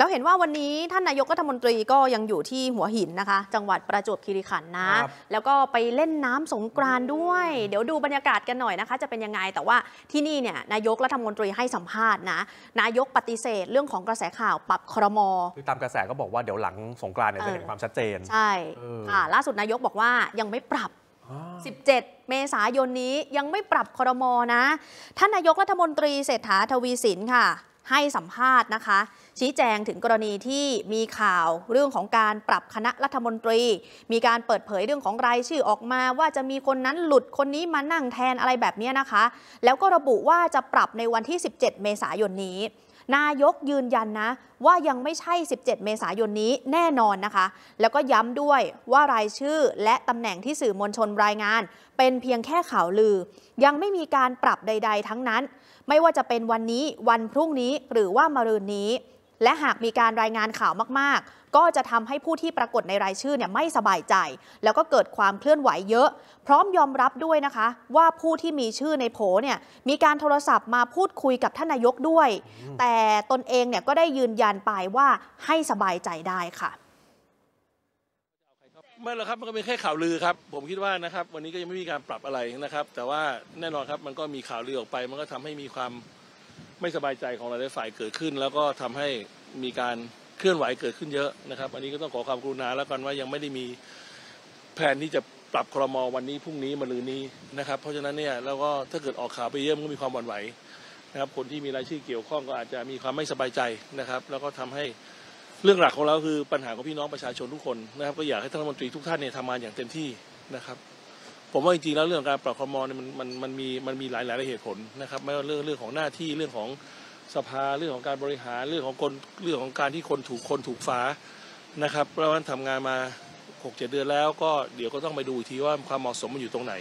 แล้วเห็นว่าวันนี้ท่านนายกรัฐมนตรีก็ยังอยู่ที่หัวหินนะคะจังหวัดประจวบคีรีขันธ์นะแล้วก็ไปเล่นน้ำสงกรานต์ด้วยเดี๋ยวดูบรรยากาศกันหน่อยนะคะจะเป็นยังไงแต่ว่าที่นี่เนี่ยนายกรัฐมนตรีให้สัมภาษณ์นะนายกปฏิเสธเรื่องของกระแสข่าวปรับครม.คือตามกระแสก็บอกว่าเดี๋ยวหลังสงกรานต์เนี่ยจะเห็นความชัดเจนใช่ค่ะล่าสุดนายกบอกว่ายังไม่ปรับ17 เมษายนนี้ยังไม่ปรับครม.นะท่านนายกรัฐมนตรีเศรษฐาทวีสินค่ะให้สัมภาษณ์นะคะชี้แจงถึงกรณีที่มีข่าวเรื่องของการปรับคณะรัฐมนตรีมีการเปิดเผยเรื่องของรายชื่อออกมาว่าจะมีคนนั้นหลุดคนนี้มานั่งแทนอะไรแบบนี้นะคะแล้วก็ระบุว่าจะปรับในวันที่17 เมษายนนี้นายกยืนยันนะว่ายังไม่ใช่17 เมษายนนี้แน่นอนนะคะแล้วก็ย้ำด้วยว่ารายชื่อและตำแหน่งที่สื่อมวลชนรายงานเป็นเพียงแค่ข่าวลือยังไม่มีการปรับใดๆทั้งนั้นไม่ว่าจะเป็นวันนี้วันพรุ่งนี้หรือว่ามะรืนนี้และหากมีการรายงานข่าวมากๆก็จะทำให้ผู้ที่ปรากฏในรายชื่อเนี่ยไม่สบายใจแล้วก็เกิดความเคลื่อนไหวเยอะพร้อมยอมรับด้วยนะคะว่าผู้ที่มีชื่อในโผเนี่ยมีการโทรศัพท์มาพูดคุยกับท่านนายกด้วยแต่ตนเองเนี่ยก็ได้ยืนยันไปว่าให้สบายใจได้ค่ะไม่หรอกครับมันก็เป็นแค่ข่าวลือครับผมคิดว่านะครับวันนี้ก็ยังไม่มีการปรับอะไรนะครับแต่ว่าแน่นอนครับมันก็มีข่าวลือออกไปมันก็ทำให้มีความไม่สบายใจของหลายฝ่ายเกิดขึ้นแล้วก็ทำให้มีการเคลื่อนไหวเกิดขึ้นเยอะนะครับอันนี้ก็ต้องขอความกรุณาแล้วกันว่ายังไม่ได้มีแผนที่จะปรับครม.วันนี้พรุ่งนี้มะรืนนี้นะครับเพราะฉะนั้นเนี่ยแล้วก็ถ้าเกิดออกข่าวไปเยอะมันก็มีความหวั่นไหวนะครับคนที่มีรายชื่อเกี่ยวข้องก็อาจจะมีความไม่สบายใจนะครับแล้วก็ทำให้เรื่องหลักของเราคือปัญหาของพี่น้องประชาชนทุกคนนะครับก็อยากให้ท่านรัฐมนตรีทุกท่านเนี่ยทำงานอย่างเต็มที่นะครับผมว่าจริงๆแล้วเรื่องการปรับครม.เนี่ยมันมีหลายเหตุผลนะครับไม่ว่าเรื่องของหน้าที่เรื่องของสภาเรื่องของการบริหารเรื่องของคนเรื่องของการที่คนถูกฟ้านะครับเพราะว่าทำงานมา 6-7 เดือนแล้วก็เดี๋ยวก็ต้องไปดูอีกทีว่าความเหมาะสมมันอยู่ตรงไหน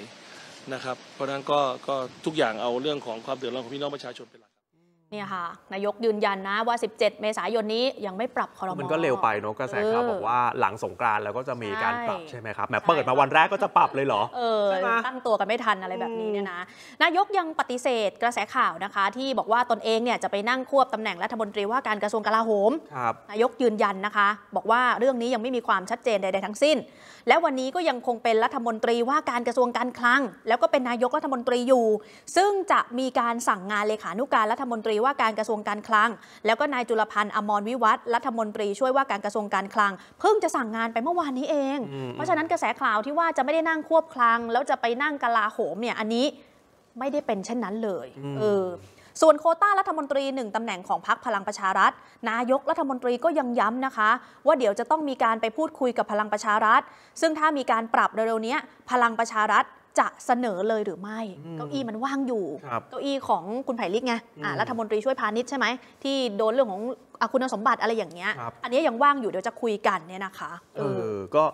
นะครับเพราะฉะนั้นก็ทุกอย่างเอาเรื่องของความเดือดร้อนของพี่น้องประชาชนเป็นหลักเนี่ยค่ะนายกยืนยันนะว่า17 เมษายนนี้ยังไม่ปรับครม.มันก็เร็วไปเนาะกระแสข่าวบอกว่าหลังสงกรานต์แล้วก็จะมีการปรับใช่ไหมครับแหมเปิดมาวันแรกก็จะปรับเลยเหรอตั้งตัวกันไม่ทันอะไรแบบนี้เนี่ยนะนายกยังปฏิเสธกระแสข่าวนะคะที่บอกว่าตนเองเนี่ยจะไปนั่งควบตำแหน่งรัฐมนตรีว่าการกระทรวงกลาโหมนายกยืนยันนะคะบอกว่าเรื่องนี้ยังไม่มีความชัดเจนใดๆทั้งสิ้นและวันนี้ก็ยังคงเป็นรัฐมนตรีว่าการกระทรวงการคลังแล้วก็เป็นนายกรัฐมนตรีอยู่ซึ่งจะมีการสั่งงานเลขานุการรัฐมนตรีว่าการกระทรวงการคลังแล้วก็นายจุลพันธ์อมรวิวัฒน์รัฐมนตรีช่วยว่าการกระทรวงการคลังเพิ่งจะสั่งงานไปเมื่อวานนี้เองเพราะฉะนั้นกระแสข่าวที่ว่าจะไม่ได้นั่งควบคลังแล้วจะไปนั่งกลาโหมเนี่ยอันนี้ไม่ได้เป็นเช่นนั้นเลยส่วนโควต้ารัฐมนตรี1ตำแหน่งของพรรคพลังประชารัฐนายกรัฐมนตรีก็ยังย้ำนะคะว่าเดี๋ยวจะต้องมีการไปพูดคุยกับพลังประชารัฐซึ่งถ้ามีการปรับเร็วๆนี้พลังประชารัฐจะเสนอเลยหรือไม่เก้าอี้มันว่างอยู่เก้าอี้ของคุณไผ่ลิกไงรัฐมนตรีช่วยพาณิชย์ใช่ไหมที่โดนเรื่องของคุณสมบัติอะไรอย่างเงี้ยอันนี้ยังว่างอยู่เดี๋ยวจะคุยกันเนี่ยนะคะก็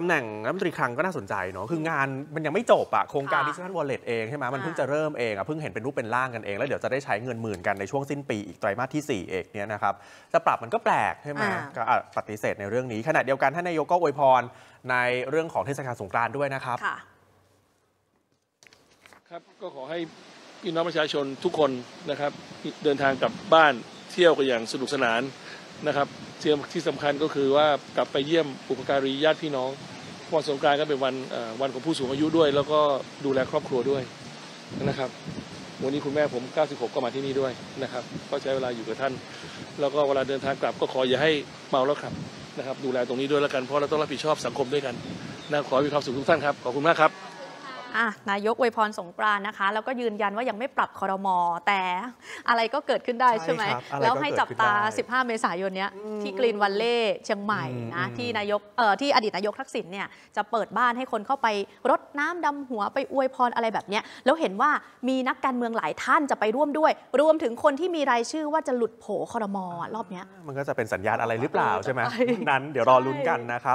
ตำแหน่งรัฐมนตรีคลังก็น่าสนใจเนาะคืองานมันยังไม่จบอะโครงการ Digital Wallet เองใช่ไหมมันเพิ่งจะเริ่มเองอะเพิ่งเห็นเป็นรูปเป็นร่างกันเองแล้วเดี๋ยวจะได้ใช้เงินหมื่นกันในช่วงสิ้นปีอีกไตรมาสที่4เองเนี่ยนะครับจะปรับมันก็แปลกใช่ไหมก็ปฏิเสธในเรื่องนี้ขณะเดียวกันท่านนายกก็อวยพรในเรื่องของเทศกาลสงกรานต์ด้วยนะครับครับก็ขอให้พี่น้องประชาชนทุกคนนะครับเดินทางกลับบ้านเที่ยวกันอย่างสนุกสนานนะครับที่สำคัญก็คือว่ากลับไปเยี่ยมบุพการีญาติพี่น้องวันสงกรานต์ก็เป็นวันของผู้สูงอายุด้วยแล้วก็ดูแลครอบครัวด้วยนะครับวันนี้คุณแม่ผม96ก็มาที่นี่ด้วยนะครับก็ใช้เวลาอยู่กับท่านแล้วก็เวลาเดินทางกลับก็ขออย่าให้เมาแล้วขับนะครับดูแลตรงนี้ด้วยแล้วกันเพราะเราต้องรับผิดชอบสังคมด้วยกันนะขอให้มีความสุขทุกท่านครับขอบคุณมากครับนายกอวยพรสงกรานต์นะคะแล้วก็ยืนยันว่ายังไม่ปรับครม.แต่อะไรก็เกิดขึ้นได้ใช่ไหมแล้วให้จับตา15 เมษายนนี้ที่กรีนวัลเล่เชียงใหม่นะที่นายกที่อดีตนายกทักษิณเนี่ยจะเปิดบ้านให้คนเข้าไปรดน้ำดำหัวไปอวยพรอะไรแบบนี้แล้วเห็นว่ามีนักการเมืองหลายท่านจะไปร่วมด้วยรวมถึงคนที่มีรายชื่อว่าจะหลุดโผครม.รอบนี้มันก็จะเป็นสัญญาณอะไรหรือเปล่าใช่ไหมนั้นเดี๋ยวรอลุ้นกันนะครับ